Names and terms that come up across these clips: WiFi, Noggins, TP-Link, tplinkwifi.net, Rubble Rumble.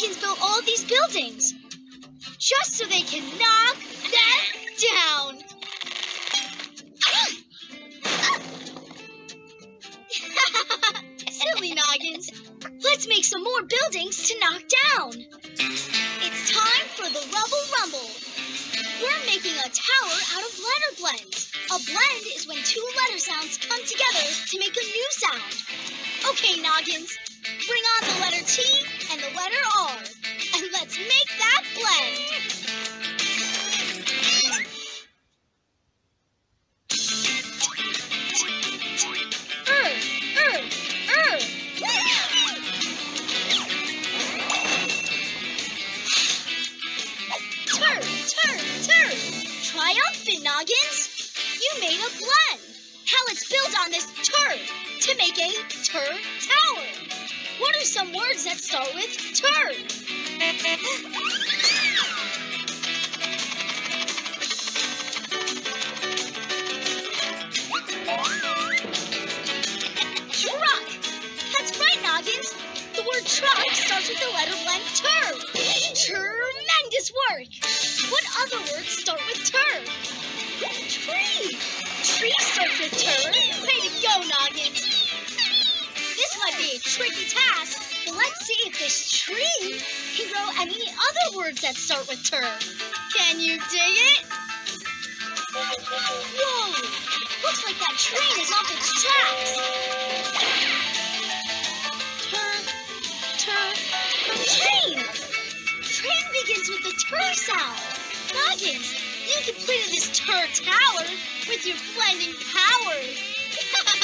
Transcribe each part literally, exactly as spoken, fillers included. Noggins built all these buildings just so they can knock them down. Silly Noggins. Let's make some more buildings to knock down. It's time for the Rubble Rumble. We're making a tower out of letter blends. A blend is when two letter sounds come together to make a new sound. Okay, Noggins, bring on the letter T and the letter R, and let's make that blend. Triumphant, Noggins! You made a blend! Now let's build on this tur to make a tur tower! What are some words that start with tur? Truck! That's right, Noggins! The word truck starts with the letter blend tur! Tremendous work! What other words start with tur? Tree! Tree starts with tur. Way to go, Noggins! This might be a tricky task, but let's see if this tree can grow any other words that start with tur. Can you dig it? Whoa! Looks like that train is off its tracks. Tur, tur, train! Train begins with the tur sound. Noggins, you completed this tur tower with your blending power. Double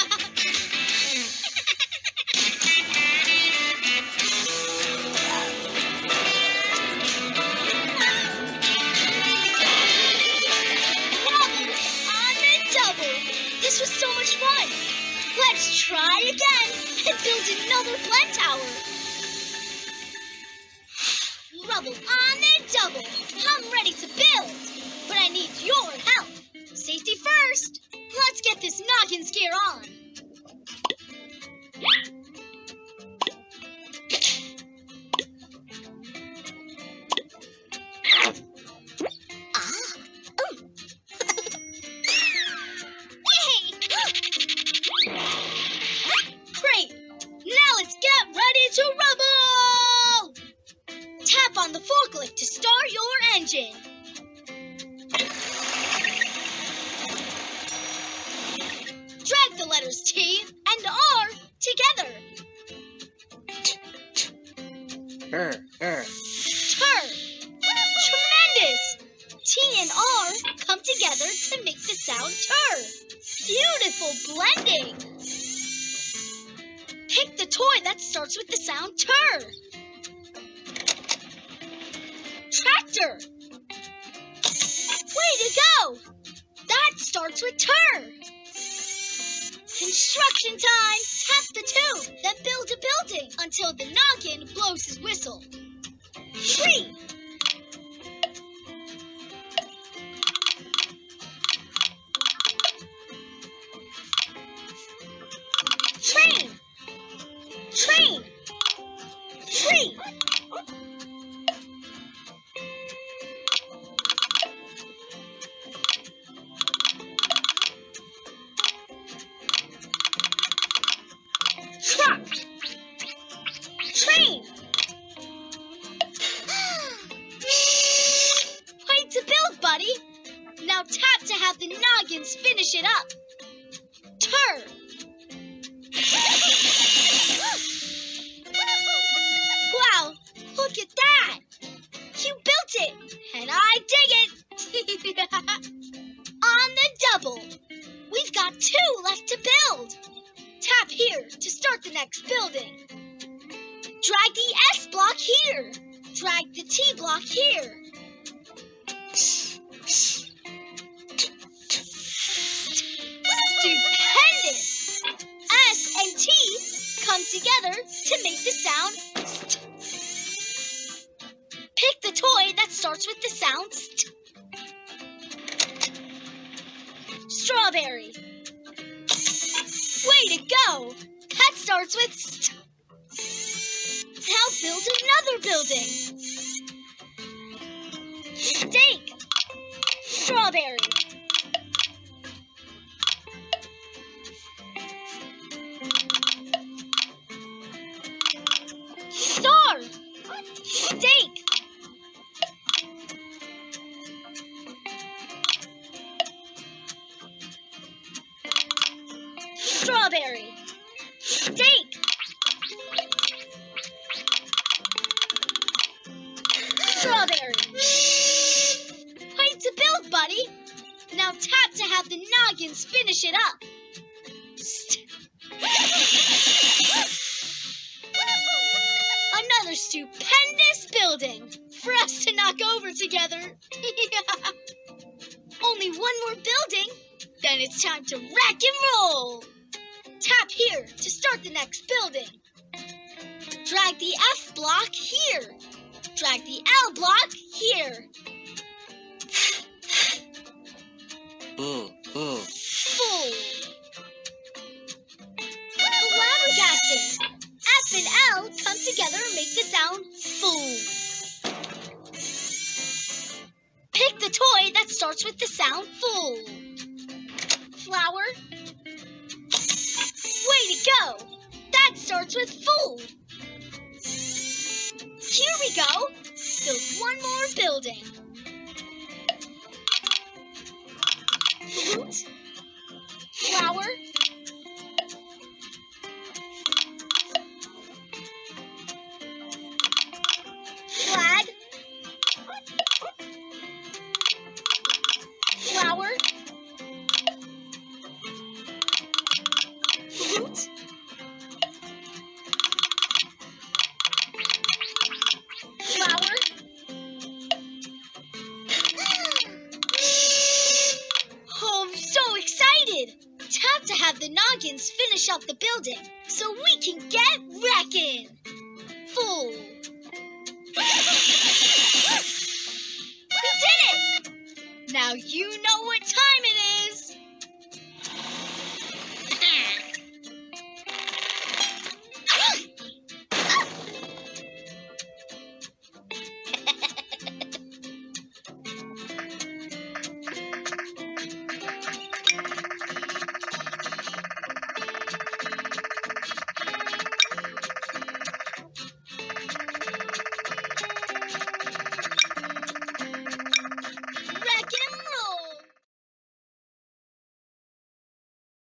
on the double. This was so much fun. Let's try again and build another blend tower. Rubble on the double. I'm ready to build, but I need your help. Safety first. Let's get this Noggins gear on. Great. Now let's get ready to rubble. Tap on the forklift to start your engine. Drag the letters T and R together. Tur, tur. Tur. Tremendous! T and R come together to make the sound tur. Beautiful blending! Pick the toy that starts with the sound tur. Tractor! Way to go! That starts with tur! Construction time! Tap the two, then build a building until the noggin blows his whistle. Tree! Train! Train! Tree! Now tap to have the Noggins finish it up. Tur. Wow, look at that. You built it, and I dig it. On the double. We've got two left to build. Tap here to start the next building. Drag the S block here. Drag the T block here. Stupendous! S and T come together to make the sound st. Pick the toy that starts with the sound st. Strawberry. Way to go! That starts with st. Now build another building. Steak. Strawberry. Star. Steak. Strawberry. Steak. Strawberry. Wait to build, buddy. Now tap to have the Noggins finish it up. Another stupendous building for us to knock over together. Only one more building, then it's time to rack and roll. Tap here to start the next building. Drag the F block here. Drag the L block here. Mm, mm. Full. Flabbergasting. F and L come together and make the sound full. Pick the toy that starts with the sound full. Flower. Way to go! That starts with full. Here we go. Build one more building. Flute. Flower. Plaid. Flower. Flute. To have the Noggins finish up the building so we can get wrecking. Full. We did it! Now you know what time it is.